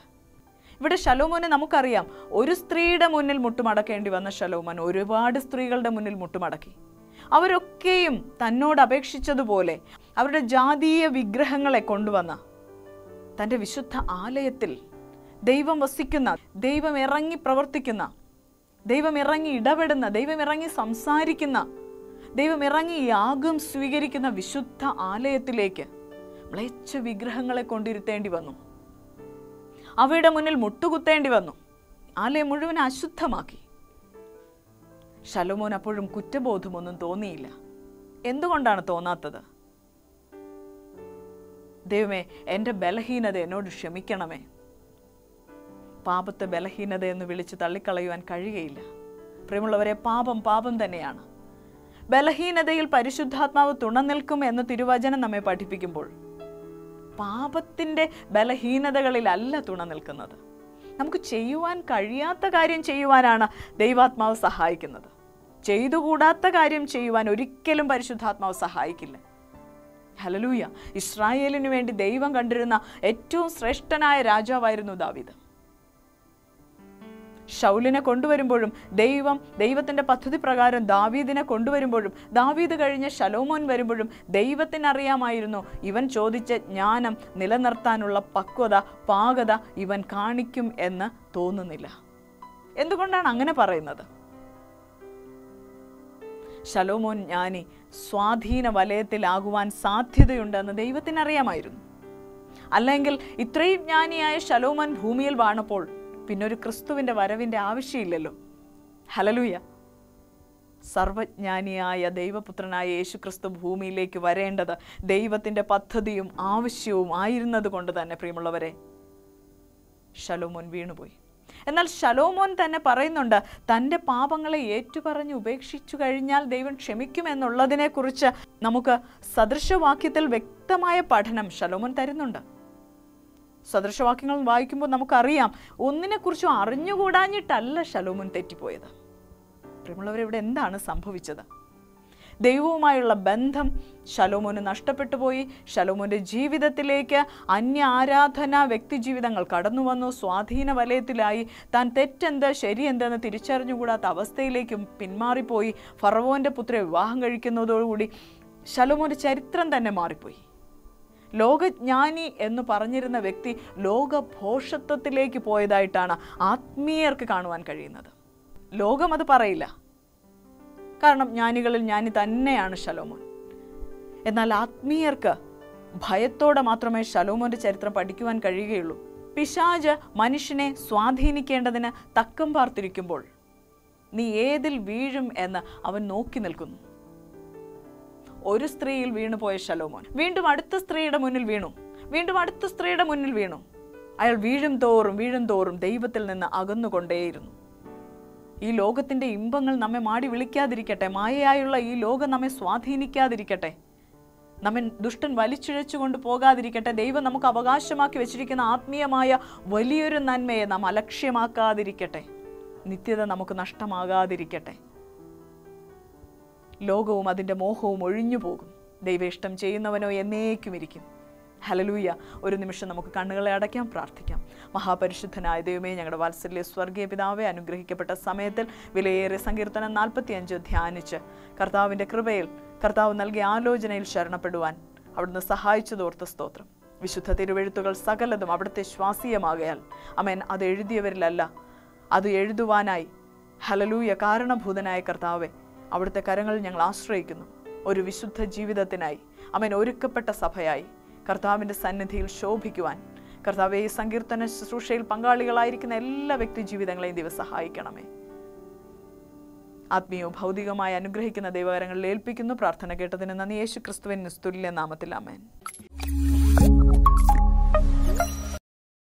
ഇവിടെ ശലോമോനെ നമുക്കറിയാം, ഒരു സ്ത്രീയുടെ മുന്നിൽ മുട്ടുമടക്കേണ്ടി വന്ന ശലോമോൻ ഒരുപാട് സ്ത്രീകളുടെ മുന്നിൽ മുട്ടുമടക്കി. അവരൊക്കെയും തന്നോട് അപേക്ഷിച്ചതുപോലെ അവരുടെ ജാതീയ വിഗ്രഹങ്ങളെ കൊണ്ടുവന്ന് തൻ്റെ വിശുദ്ധ ആലയത്തിൽ ദൈവം വസിക്കുന്ന, ദൈവം ഇറങ്ങി പ്രവർത്തിക്കുന്ന, ദൈവം ഇറങ്ങി ഇടപെടുന്ന, ദൈവം ഇറങ്ങി സംസാരിക്കുന്ന, ദൈവം ഇറങ്ങി യാഗം സ്വീകരിക്കുന്ന വിശുദ്ധ ആലയത്തിലേക്ക് മ്ലേച്ഛ വിഗ്രഹങ്ങളെ കൊണ്ടിരുത്തേണ്ടി വന്നു. അവയുടെ മുന്നിൽ മുട്ടുകുത്തേണ്ടി വന്നു. ആലയം മുഴുവൻ അശുദ്ധമാക്കി. ശലോമോൻ അപ്പോഴും കുറ്റബോധമൊന്നും തോന്നിയില്ല. എന്തുകൊണ്ടാണ് തോന്നാത്തത്? ദൈവമേ, എൻ്റെ ബലഹീനത എന്നോട് ക്ഷമിക്കണമേ. പാപത്തെ ബലഹീനത എന്ന് വിളിച്ച് തള്ളിക്കളയുവാൻ കഴിയുകയില്ല. പ്രിയമുള്ളവരെ, പാപം പാപം തന്നെയാണ്. ബലഹീനതയിൽ പരിശുദ്ധാത്മാവ് തുണ നിൽക്കും എന്ന് തിരുവചനം നമ്മെ പഠിപ്പിക്കുമ്പോൾ പാപത്തിൻ്റെ ബലഹീനതകളിലല്ല തുണ നിൽക്കുന്നത്. നമുക്ക് ചെയ്യുവാൻ കഴിയാത്ത കാര്യം ചെയ്യുവാനാണ് ദൈവാത്മാവ് സഹായിക്കുന്നത്. ചെയ്തുകൂടാത്ത കാര്യം ചെയ്യുവാൻ ഒരിക്കലും പരിശുദ്ധാത്മാവ് സഹായിക്കില്ല. ഹല്ലേലൂയ. ഇസ്രായേലിനു വേണ്ടി ദൈവം കണ്ടിരുന്ന ഏറ്റവും ശ്രേഷ്ഠനായ രാജാവായിരുന്നു ദാവീദ്. ഷൗലിനെ കൊണ്ടുവരുമ്പോഴും ദൈവത്തിൻ്റെ പദ്ധതി പ്രകാരം ദാവീദിനെ കൊണ്ടുവരുമ്പോഴും ദാവീദ് കഴിഞ്ഞ ശലോമോൻ വരുമ്പോഴും ദൈവത്തിന് അറിയാമായിരുന്നു ഇവൻ ചോദിച്ച ജ്ഞാനം നിലനിർത്താനുള്ള പക്വത പാകത ഇവൻ കാണിക്കും എന്ന് തോന്നുന്നില്ല. എന്തുകൊണ്ടാണ് അങ്ങനെ പറയുന്നത്? ശലോമോൻ ജ്ഞാനി സ്വാധീന വലയത്തിലാകുവാൻ സാധ്യതയുണ്ടെന്ന് ദൈവത്തിനറിയാമായിരുന്നു. അല്ലെങ്കിൽ ഇത്രയും ജ്ഞാനിയായ ശലോമോൻ ഭൂമിയിൽ വാണപ്പോൾ പിന്നൊരു ക്രിസ്തുവിൻ്റെ വരവിൻ്റെ ആവശ്യമില്ലല്ലോ. ഹല്ലേലൂയ. സർവജ്ഞാനിയായ ദൈവപുത്രനായ യേശു ക്രിസ്തു ഭൂമിയിലേക്ക് വരേണ്ടത് ദൈവത്തിൻ്റെ പദ്ധതിയും ആവശ്യവും ആയിരുന്നത് കൊണ്ട് തന്നെ പ്രിയമുള്ളവരെ ശലോമോൻ വീണുപോയി. എന്നാൽ ശലോമോൻ തന്നെ പറയുന്നുണ്ട്, തൻ്റെ പാപങ്ങളെ ഏറ്റുപറഞ്ഞ് ഉപേക്ഷിച്ചു കഴിഞ്ഞാൽ ദൈവം ക്ഷമിക്കുമെന്നുള്ളതിനെക്കുറിച്ച് നമുക്ക് സദൃശവാക്യത്തിൽ വ്യക്തമായ പഠനം ശലോമോൻ തരുന്നുണ്ട്. സദൃശവാക്യങ്ങൾ വായിക്കുമ്പോൾ നമുക്കറിയാം, ഒന്നിനെക്കുറിച്ചും അറിഞ്ഞുകൂടാഞ്ഞിട്ടല്ല ശലോമോൻ തെറ്റിപ്പോയത്. പ്രിയമുള്ളവർ, ഇവിടെ എന്താണ് സംഭവിച്ചത്? ദൈവവുമായുള്ള ബന്ധം ശലോമോന് നഷ്ടപ്പെട്ടു പോയി. ശലോമോൻ്റെ ജീവിതത്തിലേക്ക് അന്യ ആരാധന വ്യക്തിജീവിതങ്ങൾ കടന്നു വന്നു. സ്വാധീന വലയത്തിലായി. താൻ തെറ്റെന്ത് ശരിയെന്തെന്ന് തിരിച്ചറിഞ്ഞുകൂടാത്ത അവസ്ഥയിലേക്കും പിന്മാറിപ്പോയി. ഫറവോൻ്റെ പുത്രെ വിവാഹം കഴിക്കുന്നതോടുകൂടി ശലോമോൻ്റെ ചരിത്രം തന്നെ മാറിപ്പോയി. ലോകജ്ഞാനി എന്ന് പറഞ്ഞിരുന്ന വ്യക്തി ലോകഭോഷത്വത്തിലേക്ക് പോയതായിട്ടാണ് ആത്മീയർക്ക് കാണുവാൻ കഴിയുന്നത്. ലോകം അത് പറയില്ല, കാരണം ജ്ഞാനികളിൽ ജ്ഞാനി തന്നെയാണ് ശലോമോൻ. എന്നാൽ ആത്മീയർക്ക് ഭയത്തോടെ മാത്രമേ ശലോമോൻ്റെ ചരിത്രം പഠിക്കുവാൻ കഴിയുകയുള്ളൂ. പിശാച് മനുഷ്യനെ സ്വാധീനിക്കേണ്ടതിന് തക്കം പാർത്തിരിക്കുമ്പോൾ നീ ഏതിൽ വീഴും എന്ന് അവൻ നോക്കി നിൽക്കുന്നു. ഒരു സ്ത്രീയിൽ വീണുപോയ ശലോമോൻ വീണ്ടും അടുത്ത സ്ത്രീയുടെ മുന്നിൽ വീണു, വീണ്ടും അടുത്ത സ്ത്രീയുടെ മുന്നിൽ വീണു. അയാൾ വീഴും തോറും ദൈവത്തിൽ നിന്ന് അകന്നുകൊണ്ടേയിരുന്നു. ഈ ലോകത്തിൻ്റെ ഇമ്പങ്ങൾ നമ്മെ മാടി വിളിക്കാതിരിക്കട്ടെ. മായയായുള്ള ഈ ലോകം നമ്മെ സ്വാധീനിക്കാതിരിക്കട്ടെ. നമ്മെ ദുഷ്ടൻ വലിച്ചിഴച്ചു കൊണ്ട് പോകാതിരിക്കട്ടെ. ദൈവം നമുക്ക് അവകാശമാക്കി വെച്ചിരിക്കുന്ന ആത്മീയമായ വലിയൊരു നന്മയെ നാം അലക്ഷ്യമാക്കാതിരിക്കട്ടെ. നിത്യത നമുക്ക് നഷ്ടമാകാതിരിക്കട്ടെ. ലോകവും അതിൻ്റെ മോഹവും ഒഴിഞ്ഞു പോകും. ദൈവേഷ്ടം ചെയ്യുന്നവനോ എന്നേക്കും ഇരിക്കും. ഹല്ലേലൂയ. ഒരു നിമിഷം നമുക്ക് കണ്ണുകളെ അടയ്ക്കാം, പ്രാർത്ഥിക്കാം. മഹാപരിശുദ്ധനായ ദൈവമേ, ഞങ്ങളുടെ വാത്സല്യ സ്വർഗീയ പിതാവെ, അനുഗ്രഹിക്കപ്പെട്ട സമയത്തിൽ വിലയേറിയ സങ്കീർത്തനം 45 ധ്യാനിച്ച് കർത്താവിൻ്റെ കൃപയിൽ, കർത്താവ് നൽകിയ ആലോചനയിൽ ശരണപ്പെടുവാൻ അവിടുന്ന് സഹായിച്ചതോർത്ത് സ്തോത്രം. വിശുദ്ധ തിരുവെഴുത്തുകൾ സകലതും അവിടുത്തെ ശ്വാസീയമാകയാൽ അമേൻ. അത് എഴുതിയവരിലല്ല, അത് എഴുതുവാനായി ഹല്ലേലൂയ കാരണഭൂതനായ കർത്താവെ അവിടുത്തെ കരങ്ങളിൽ ഞങ്ങൾ ആശ്രയിക്കുന്നു. ഒരു വിശുദ്ധ ജീവിതത്തിനായി അമേൻ ഒരുക്കപ്പെട്ട സഭയായി കർത്താവിൻ്റെ സന്നിധിയിൽ ശോഭിക്കുവാൻ കർത്താവെ, ഈ സങ്കീർത്തന ശുശ്രൂഷയിൽ പങ്കാളികളായിരിക്കുന്ന എല്ലാ വ്യക്തി ജീവിതങ്ങളെയും ദൈവം സഹായിക്കണമേ. ആത്മീയവും ഭൗതികമായി അനുഗ്രഹിക്കുന്ന ദൈവകരങ്ങളിൽ ഏൽപ്പിക്കുന്നു. പ്രാർത്ഥന കേട്ടതിന് നന്ദി. യേശു ക്രിസ്തുവിൻ തുല്യ നാമത്തിൽ ആമേൻ.